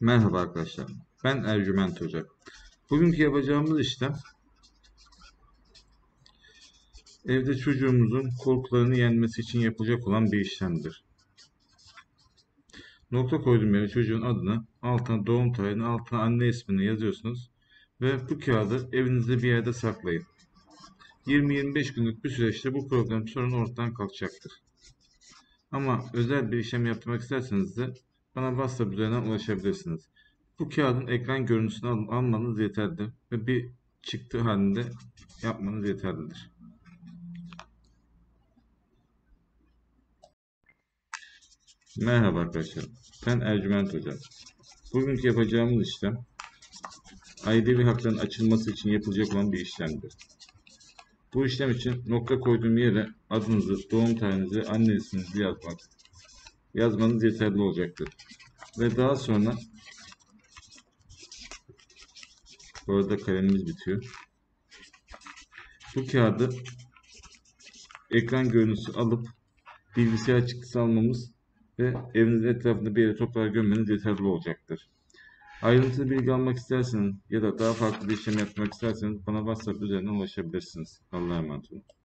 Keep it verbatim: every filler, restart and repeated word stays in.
Merhaba arkadaşlar, ben Ercüment Hoca. Bugünkü yapacağımız işlem evde çocuğumuzun korkularını yenmesi için yapılacak olan bir işlemdir. Nokta koyduğum yere çocuğun adını, altına doğum tarihini, altına anne ismini yazıyorsunuz ve bu kağıdı evinizde bir yerde saklayın. yirmi yirmi beş günlük bir süreçte bu problem sorun ortadan kalkacaktır. Ama özel bir işlem yapmak isterseniz de bana WhatsApp üzerinden ulaşabilirsiniz. Bu kağıdın ekran görüntüsünü almanız yeterlidir ve bir çıktı halinde yapmanız yeterlidir. Merhaba arkadaşlar, ben Ercüment Hoca. Bugünkü yapacağımız işlem ailevi hakların açılması için yapılacak olan bir işlemdir. Bu işlem için nokta koyduğum yere adınızı, doğum tarihinizi, anne isminizi yazmak, yazmanız yeterli olacaktır. Ve daha sonra, bu arada kalemimiz bitiyor. Bu kağıdı ekran görüntüsü alıp bilgisayar çıktısı almamız ve evinizin etrafında bir yere toprağa gömmeniz yeterli olacaktır. Ayrıntılı bilgi almak isterseniz ya da daha farklı bir işlem yapmak isterseniz bana WhatsApp üzerinden ulaşabilirsiniz. Allah'a emanet olun.